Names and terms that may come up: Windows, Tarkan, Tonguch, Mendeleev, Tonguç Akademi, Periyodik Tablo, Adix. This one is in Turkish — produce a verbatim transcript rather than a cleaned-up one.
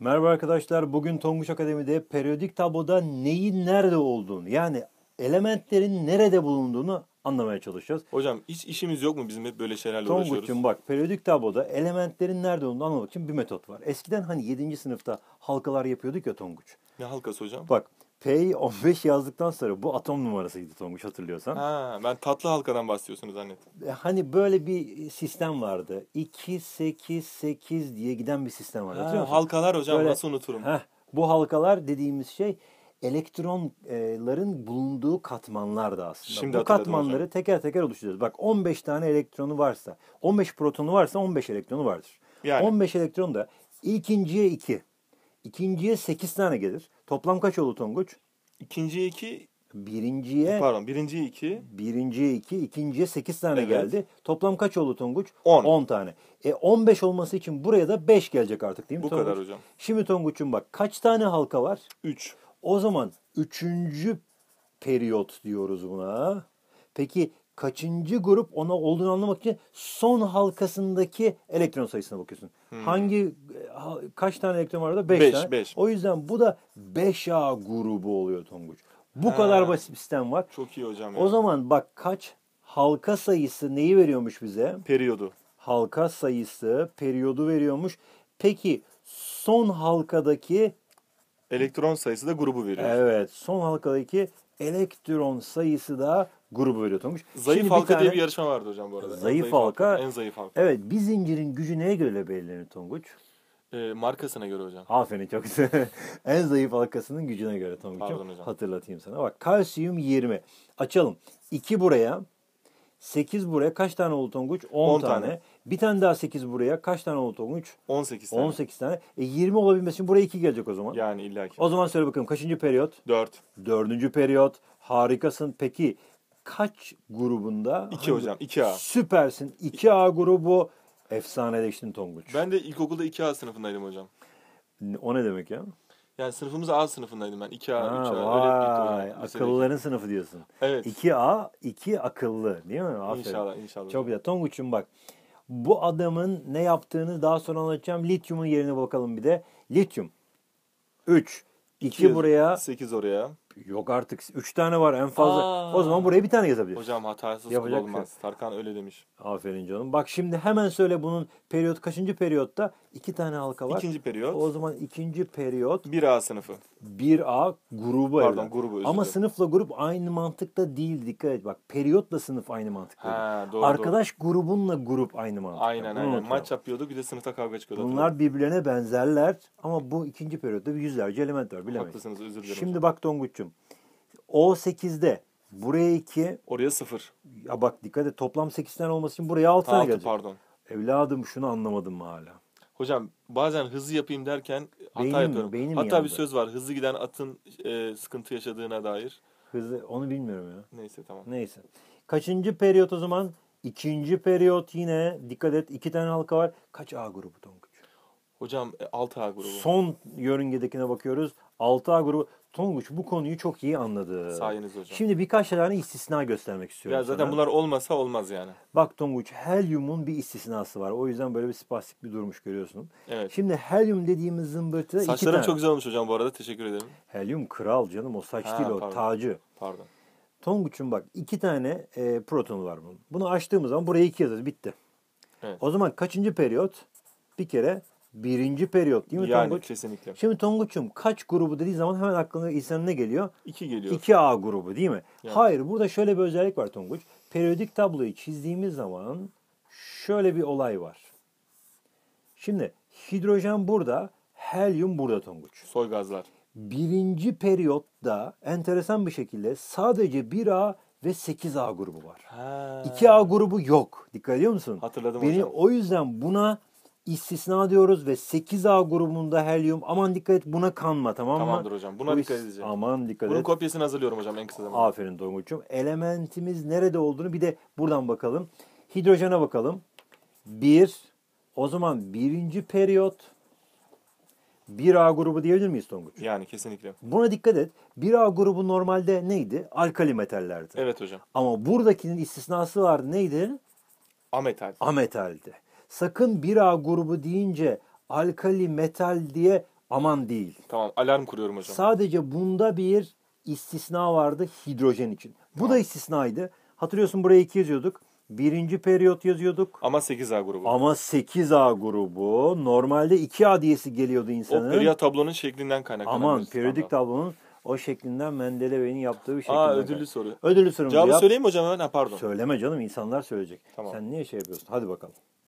Merhaba arkadaşlar. Bugün Tonguç Akademi'de periyodik tabloda neyin nerede olduğunu, yani elementlerin nerede bulunduğunu anlamaya çalışacağız. Hocam hiç işimiz yok mu bizim, hep böyle şeylerle Tonguç'cum, uğraşıyoruz? Tonguç'cum bak, periyodik tabloda elementlerin nerede olduğunu anlamak için bir metot var. Eskiden hani yedinci sınıfta halkalar yapıyorduk ya Tonguç. Ne halkası hocam? Bak P on beş yazdıktan sonra bu atom numarasıydı Tonguç, hatırlıyorsan. Ha, ben tatlı halkadan bahsediyorsunuz zannettim. Hani böyle bir sistem vardı. iki sekiz sekiz diye giden bir sistem vardı. Ha, halkalar hocam böyle, nasıl unuturum? Heh, bu halkalar dediğimiz şey elektronların bulunduğu katmanlardı aslında. Şimdi bu katmanları hocam teker teker oluşturuyoruz. Bak on beş tane elektronu varsa, on beş protonu varsa on beş elektronu vardır. Yani. on beş elektron da ikinciye iki. İkinciye sekiz tane gelir. Toplam kaç oldu Tonguç? İkinciye iki. Birinciye. Pardon, birinciye iki. Birinciye iki. İkinciye sekiz tane, evet, geldi. Toplam kaç oldu Tonguç? On. On tane. E on beş olması için buraya da beş gelecek artık, değil mi? Bu Tonguç kadar hocam. Şimdi Tonguç'un bak kaç tane halka var? Üç. O zaman üçüncü periyot diyoruz buna. Peki kaçıncı grup, ona olduğunu anlamak için son halkasındaki elektron sayısına bakıyorsun. Hmm. Hangi, kaç tane elektron var orada? beş tane. Beş. O yüzden bu da beş A grubu oluyor Tonguç. Bu ha, kadar basit bir sistem var. Çok iyi hocam. O ya. zaman bak kaç halka sayısı neyi veriyormuş bize? Periyodu. Halka sayısı periyodu veriyormuş. Peki son halkadaki elektron sayısı da grubu veriyor. Evet, son halkadaki elektron sayısı da grubu veriyor Tonguç. Zayıf Şimdi halka bir tane... diye bir yarışma vardı hocam bu arada. Zayıf, zayıf halka, halka. En zayıf halka. Evet, bir zincirin gücü neye göre belirlenir Tonguç? E, markasına göre hocam. Aferin, çok güzel. En zayıf halkasının gücüne göre Tonguç'um. Hatırlatayım sana. Bak kalsiyum yirmi. Açalım. iki buraya. sekiz buraya. Kaç tane oldu Tonguç? on tane. tane. Bir tane daha sekiz buraya. Kaç tane oldu Tonguç? on sekiz tane. on sekiz tane. E, yirmi olabilmesi için buraya iki gelecek o zaman. Yani illaki. O zaman söyle bakalım. Kaçıncı periyot? dört. dördüncü periyot. Harikasın. Peki kaç grubunda? iki hocam. iki A. Süpersin. iki A grubu. Efsaneleştin Tonguç. Ben de ilkokulda iki A sınıfındaydım hocam. O ne demek ya? Yani sınıfımız A sınıfındaydım ben. iki A, üç A. Vay, öyle akıllıların sınıfı diyorsun. Evet. iki A, iki akıllı değil mi? Aferin. İnşallah, inşallah. Çok güzel. Tonguç'um bak, bu adamın ne yaptığını daha sonra anlatacağım. Lityumun yerine bakalım bir de. Lityum. üç. iki buraya. sekiz oraya. Yok artık. üç tane var en fazla. Aa, o zaman buraya bir tane yazabiliriz. Hocam hatasız kul olmaz. Tarkan öyle demiş. Aferin canım. Bak şimdi hemen söyle bunun periyot kaçıncı periyotta? iki tane halka var. ikinci periyot. O zaman ikinci periyot. bir A sınıfı. bir A grubu. Pardon evlen. grubu. Ama dilerim. Sınıfla grup aynı mantıkta değil. Dikkat et bak. Periyotla sınıf aynı mantıkta. Ha, doğru, arkadaş doğru. grubunla grup aynı mantıkta. Aynen Bunu aynen. Unutma. Maç yapıyorduk, bir de sınıfta kavga çıkıyordu. Bunlar birbirlerine benzerler. Ama bu ikinci periyotta bir yüzlerce element var. Bilemeyiz. Haklısınız, özür dilerim. Şimdi hocam. Bak Tonguç'cum. O sekizde buraya iki. Oraya sıfır. Ya bak dikkat et, toplam sekiz tane olması için buraya altı tane gelecek. Pardon. Evladım şunu anlamadım mı hala? Hocam bazen hızlı yapayım derken hata beynim, yapıyorum. Beynim Hatta yandı. Bir söz var, hızlı giden atın e, sıkıntı yaşadığına dair. Hızlı, onu bilmiyorum ya. Neyse tamam. Neyse. Kaçıncı periyot o zaman? İkinci periyot yine. Dikkat et, iki tane halka var. Kaç A grubu Tonguç? Hocam altı A grubu. Son yörüngedekine bakıyoruz. altı A grubu. Tonguç bu konuyu çok iyi anladı. Sayeniz hocam. Şimdi birkaç tane istisna göstermek istiyorum. Ya zaten sana. Bunlar olmasa olmaz yani. Bak Tonguç, helyumun bir istisnası var. O yüzden böyle bir spastik bir durmuş, görüyorsun. Evet. Şimdi helyum dediğimiz zımbırtı iki tane. Saçların çok güzel olmuş hocam bu arada. Teşekkür ederim. Helyum kral canım, o saç ha, değil o pardon. tacı. Pardon. Tonguç'un bak iki tane e, protonu var bunun. Bunu açtığımız zaman buraya iki yazarız. Bitti. Evet. O zaman kaçıncı periyot? Bir kere... Birinci periyot değil mi yani, Tonguç? Yani kesinlikle. Şimdi Tonguç'um kaç grubu dediği zaman hemen aklına insanın ne geliyor? iki geliyor. iki A grubu değil mi? Yani. Hayır, burada şöyle bir özellik var Tonguç. Periyodik tabloyu çizdiğimiz zaman şöyle bir olay var. Şimdi hidrojen burada, helyum burada Tonguç. Soy gazlar. Birinci periyotta enteresan bir şekilde sadece bir A ve sekiz A grubu var. Ha. iki A grubu yok. Dikkat ediyor musun? Hatırladım Beni, hocam. O yüzden buna... İstisna diyoruz ve sekiz A grubunda helyum. Aman dikkat et, buna kanma, tamam mı? Tamamdır hocam, buna dikkat edeceğim. Aman dikkat et. Bunun kopyasını hazırlıyorum hocam en kısa zamanda. Aferin Tonguç'um. Elementimiz nerede olduğunu bir de buradan bakalım. Hidrojene bakalım. bir. O zaman birinci periyot. bir A grubu diyebilir miyiz Tonguç? Yani kesinlikle. Buna dikkat et. bir A grubu normalde neydi? Alkali metallerdi. Evet hocam. Ama buradakinin istisnası vardı, neydi? Ametal. Ametaldi. Sakın bir A grubu deyince alkali metal diye aman değil. Tamam, alarm kuruyorum hocam. Sadece bunda bir istisna vardı hidrojen için. Bu tamam. da istisnaydı. Hatırlıyorsun, buraya iki yazıyorduk. Birinci periyot yazıyorduk. Ama sekiz A grubu. Ama sekiz A grubu. Normalde iki A diyesi geliyordu insanın. O periyot tablonun şeklinden kaynaklanan. Aman, periyodik tablonun o şeklinden Mendeleev'in yaptığı bir şekilde. Aa, ödüllü kaynak. Soru. Ödüllü soru. Cevabı söyleyeyim mi hocam? Ha, pardon. Söyleme canım, insanlar söyleyecek. Tamam. Sen niye şey yapıyorsun? Hadi bakalım.